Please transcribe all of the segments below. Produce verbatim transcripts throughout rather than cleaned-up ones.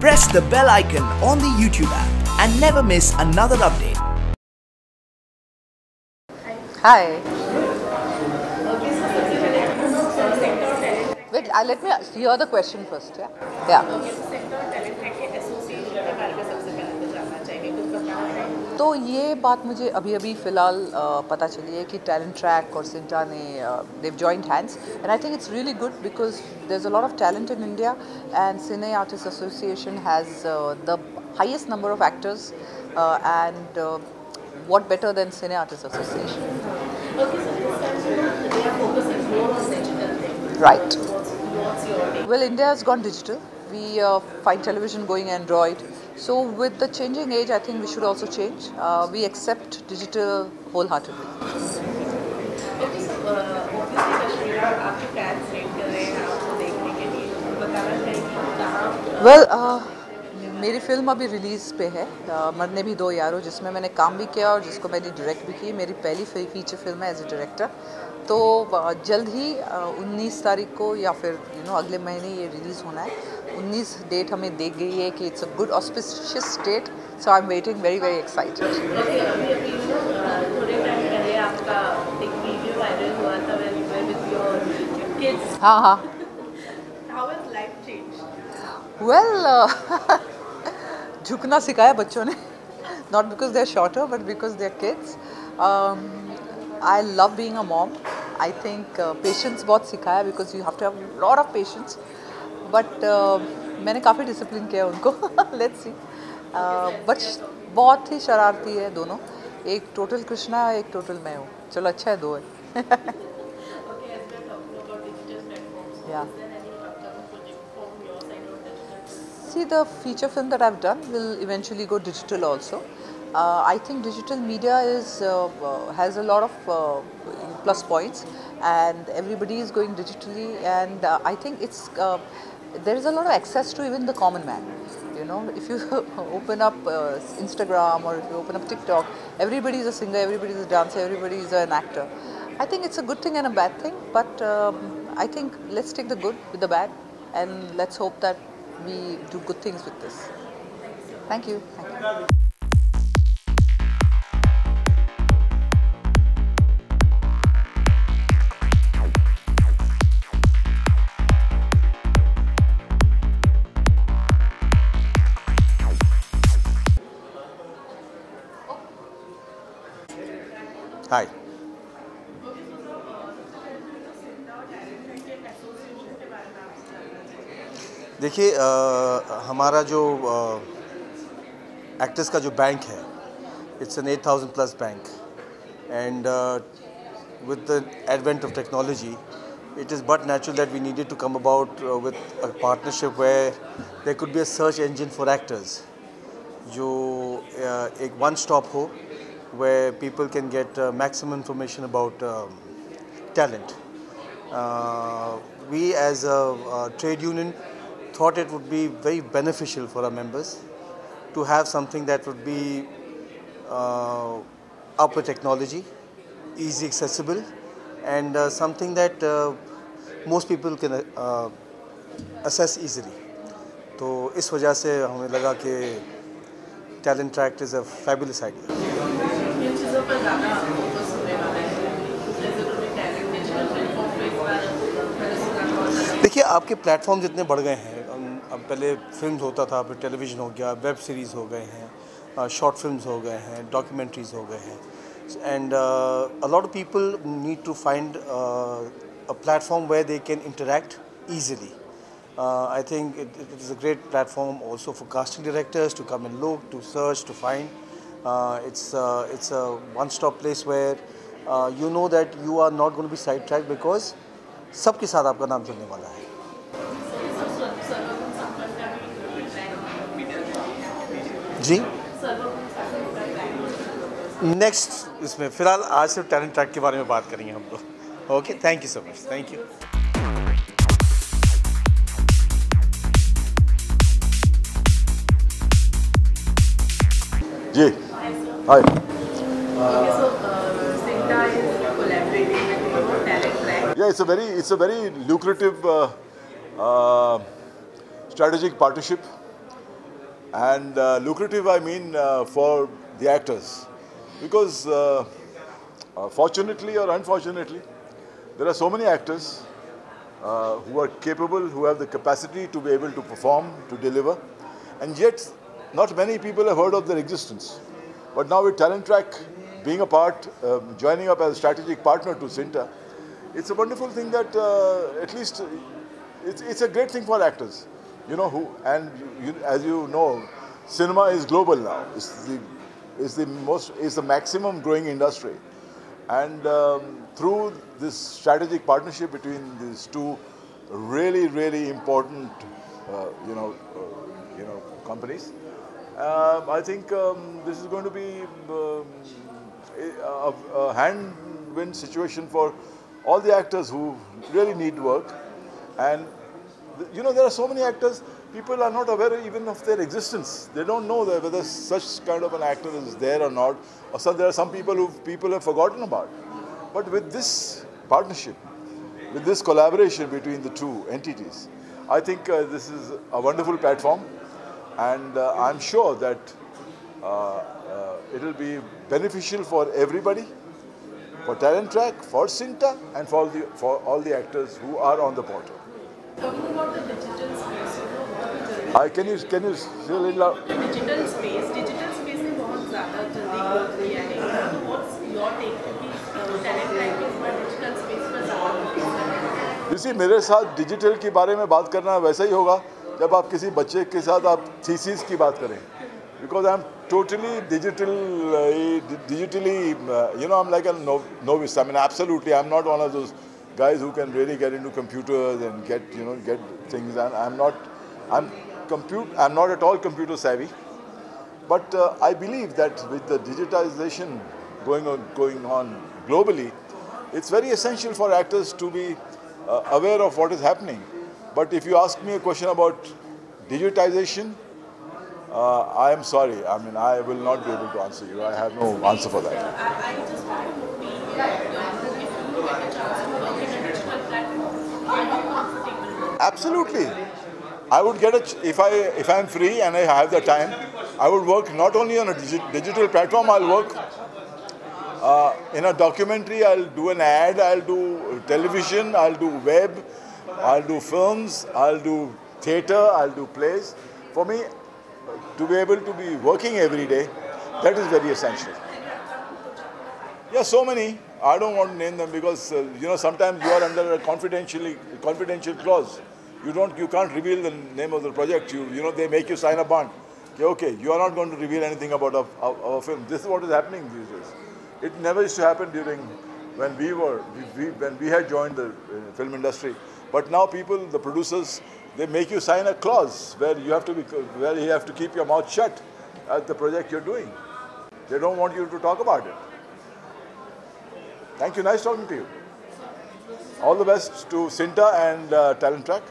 Press the bell icon on the YouTube app and never miss another update. Hi. Wait, uh, let me hear the question first. Yeah. Yeah. तो ये बात मुझे अभी अभी फ़िलहाल पता चली है कि Talent Track और CINTAA ने they've joined hands and I think it's really good because there's a lot of talent in India and Cine Artists Association has uh, the highest number of actors uh, and uh, what better than Cine Artists Association? Okay, so they are focusing more on digital things. Right. What's your take? Well, India has gone digital. We uh, find television going Android. So with the changing age, I think we should also change. Uh, we accept digital wholeheartedly. Okay, so obviously Kashmir, आपके fans rate कर रहे हैं आपको देखने के लिए बताना चाहिए कि कहाँ? Well. Uh, मेरी फिल्म अभी रिलीज़ पे है मरने भी दो यारो जिसमें मैंने काम भी किया और जिसको मैंने डायरेक्ट भी की मेरी पहली फीचर फिल्म है एज ए डायरेक्टर तो जल्द ही उन्नीस तारीख को या फिर यू नो अगले महीने ये रिलीज़ होना है उन्नीस डेट हमें देख गई है कि it's a good auspicious date so I am waiting very very excited हाँ हाँ वेल झुकना सिखाया बच्चों ने not because they are shorter but because they are kids I love being a mom I think patience बहुत सिखाया because you have to have lot of patience but मैंने काफ़ी डिसिप्लिन किया उनको लेट्स सी बट बहुत ही शरारती है दोनों एक टोटल कृष्णा है एक टोटल मैं हूँ चलो अच्छा है दो है yeah. See, the feature film that I've done will eventually go digital also. Uh, I think digital media is uh, has a lot of uh, plus points, and everybody is going digitally. And uh, I think it's uh, there is a lot of access to even the common man. You know, if you open up uh, Instagram or if you open up TikTok, everybody is a singer, everybody is a dancer, everybody is an actor. I think it's a good thing and a bad thing, but um, I think let's take the good with the bad, and let's hope that. We do good things with this. Thank you. Thank you. Hi. देखिए हमारा जो actors का जो bank है it's an eight thousand plus bank and with the advent of technology it is but natural that we needed to come about with a partnership where there could be a search engine for actors जो uh, एक one stop हो where people can get maximum information about talent we as a trade union thought it would be very beneficial for our members to have something that would be uh, up with technology, easy accessible and uh, something that uh, most people can uh, access easily. तो इस वजह से हमें लगा कि Talent Track is a fabulous idea. इन चीज़ों पर ज़्यादा फोकस होने वाला है जैसे कि टैलेंट नेशनल प्लेटफॉर्म पे एक बार मैंने सुना देखिए आपके प्लेटफॉर्म जितने बढ़ गए हैं अब पहले फिल्म होता था फिर टेलीविज़न हो गया वेब सीरीज़ हो गए हैं शॉर्ट फिल्म्स हो गए हैं डॉक्यूमेंट्रीज हो गए हैं and a lot of people need to find a platform where they can interact easily I think it it is a great platform also for casting directors to come and look to search to find it's it's a one stop place where you know that you are not going to be side tracked because सबके साथ आपका नाम चलने वाला है जी next इसमें फिलहाल आज सिर्फ टैलेंट ट्रैक के बारे में बात करेंगे हम लोग okay thank you so much thank you ji hi yeah it's a very it's a very lucrative strategic partnership and uh, lucrative, I mean, uh, for the actors. Because uh, uh, fortunately or unfortunately, there are so many actors uh, who are capable, who have the capacity to be able to perform, to deliver, and yet not many people have heard of their existence. But now with Talent Track being a part, uh, joining up as a strategic partner to CINTAA, it's a wonderful thing that uh, at least it's, it's a great thing for actors. You know who, and you, as you know, cinema is global now. It's the, it's the most, it's the maximum growing industry. And um, through this strategic partnership between these two really, really important, uh, you know, uh, you know, companies, uh, I think um, this is going to be um, a, a hand-win situation for all the actors who really need work. And you know, there are so many actors, people are not aware even of their existence. They don't know that whether such kind of an actor is there or not. Or so there are some people who people have forgotten about. But with this partnership, with this collaboration between the two entities, I think uh, this is a wonderful platform. And uh, I'm sure that uh, uh, it will be beneficial for everybody, for Talent Track, for CINTAA, and for, the, for all the actors who are on the portal. Talking about the digital space, you know, what I can you can you say a little loud? The digital space, digital space is बहुत ज़्यादा जल्दी growth किया है. So what's your take? क्योंकि Talent Track पर digital space पर ज़्यादा focus. You see, मेरे साथ digital के बारे में बात करना वैसा ही होगा जब आप किसी बच्चे के साथ आप thesis की बात करें. Because I'm totally digital, digitally, you know, I'm like a novice. I mean, absolutely, I'm not one of those guys who can really get into computers and get, you know, get things. And I'm not, I'm compute, I'm not at all computer savvy. But uh, I believe that with the digitization going on, going on globally, it's very essential for actors to be uh, aware of what is happening. But if you ask me a question about digitization, uh, I am sorry. I mean, I will not be able to answer you. I have no answer for that. I just want to be Absolutely, I would get a ch if I if I'm free and I have the time, I would work not only on a digi digital platform. I'll work uh, in a documentary. I'll do an ad. I'll do television. I'll do web. I'll do films. I'll do theatre. I'll do plays. For me, to be able to be working every day, that is very essential. Yeah, so many. I don't want to name them because uh, you know, sometimes you are under a confidentially confidential clause. You don't, you can't reveal the name of the project. You, you know, they make you sign a bond. Okay, okay, you are not going to reveal anything about our, our, our film. This is what is happening these days. It never used to happen during when we were we, we, when we had joined the uh, film industry. But now people, the producers, they make you sign a clause where you have to be, where you have to keep your mouth shut at the project you're doing. They don't want you to talk about it. Thank you. Nice talking to you. All the best to CINTAA and uh, Talent Track.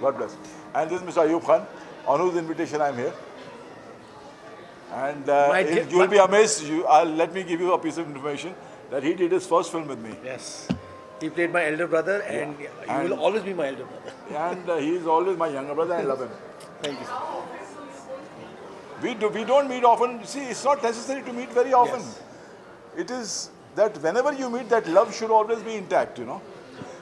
God bless. And this is Mister Ayub Khan, on whose invitation I am here. And uh, it, you will be amazed. You, I'll, let me give you a piece of information that he did his first film with me. Yes. He played my elder brother, and yeah. he and, will always be my elder brother. And uh, he is always my younger brother. I love him. Thank you, sir. We, do, we don't meet often. See, it's not necessary to meet very often. Yes. It is that whenever you meet, that love should always be intact, you know.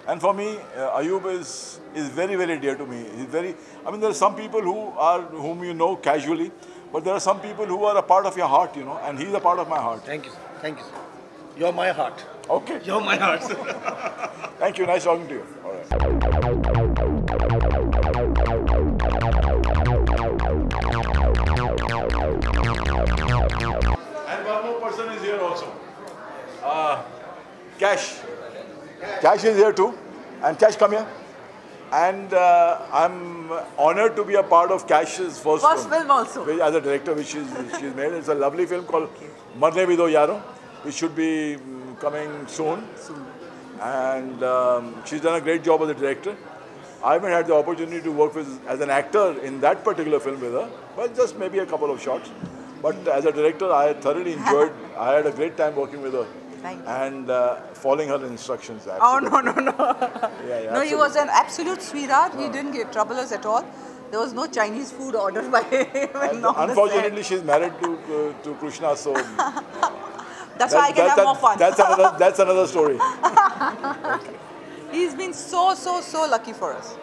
And for me, uh, Ayub is, is very, very dear to me. He's very, I mean, there are some people who are, whom you know casually, but there are some people who are a part of your heart, you know, and he's a part of my heart. Thank you, sir. Thank you, sir. You're my heart. Okay. You're my heart, sir. Thank you. Nice talking to you. All right. And one more person is here also. Uh, Cash. Cash is here too. And Cash, come here. And uh, I'm honored to be a part of Cash's first, first film. film also. Which, as a director, which she's, she's made. It's a lovely film called Marne Bhi Do Yaro, which should be coming soon. soon. And um, she's done a great job as a director. I haven't had the opportunity to work with as an actor in that particular film with her, but just maybe a couple of shots. But as a director, I thoroughly enjoyed. I had a great time working with her. Thank you. And uh, following her instructions. Absolutely. Oh, no, no, no. yeah, yeah, no, absolutely. He was an absolute sweetheart. He didn't give trouble us at all. There was no Chinese food ordered by him. Unfortunately, she's married to uh, to Krishna, so that's that, why I can have a, more fun. That's another that's another story. Okay. He's been so so so lucky for us.